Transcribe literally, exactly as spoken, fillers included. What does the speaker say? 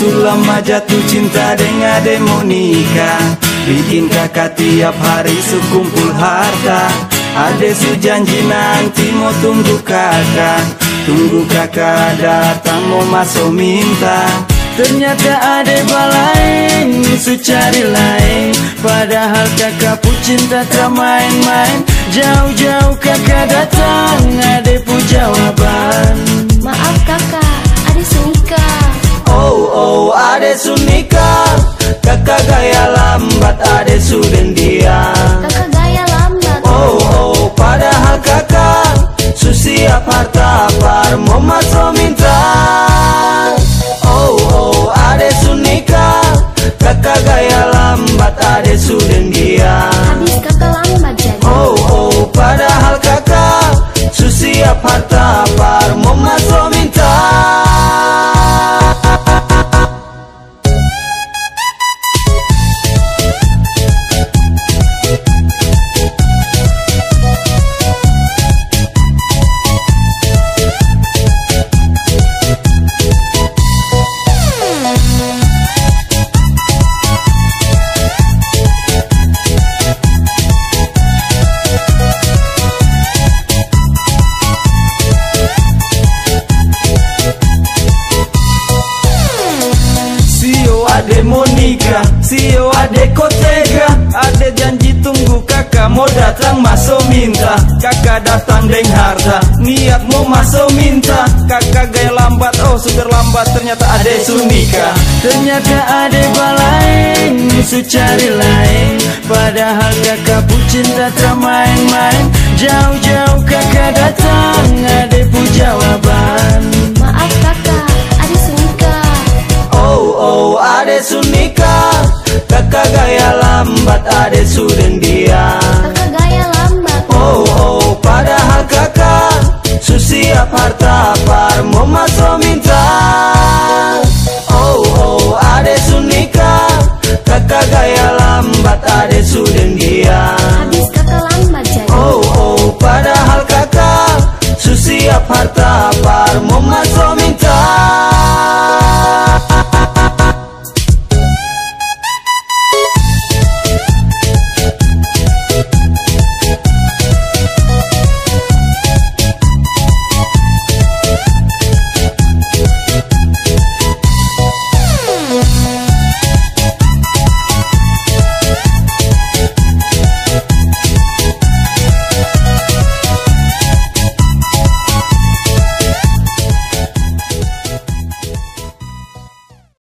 Su lama jatuh cinta dengan Ade Su Nikah. Bikin kakak tiap hari Su kumpul harta. Ade Su janji nanti mau tunggu kakak. Tunggu kakak datang mau masuk minta. Ternyata Ade balain, Su cari lain. Padahal kakak pu cinta tak main-main. Jauh-jauh kakak datang, Ade pu jawaban. Maaf kakak, Ade Su nikah. Oh oh, Ade Su nikah. Kakak gaya lambat, Ade Su dendia. Kakak gaya lambat. Oh oh, padahal kakak Su siap harta par mau masuk minta. Oh oh, Ade Su nikah. Kakak gaya lambat, Ade Su dendia. Habis kakak lambat jadi. Oh oh, padahal kakak Su siap harta par mau masuk minta. Ade mau nikah, sio Ade kok tega. Ade janji tunggu kakak mau datang masuk minta. Kakak datang deng harta, niat mau masuk minta. Kakak gaya lambat, oh sudah lambat. Ternyata Ade Su nikah. Ternyata Ade balain, Su cari lain. Padahal kakak pu cinta tak main-main. Jauh-jauh kakak datang, Ade pu jawaban. Maaf kakak, Ade Su nikah. Oh oh, Ade Su nikah. Kakak gaya lambat, Ade Su dendia. Kakak gaya lambat. Oh oh, padahal kakak Su siap harta par mau masuk.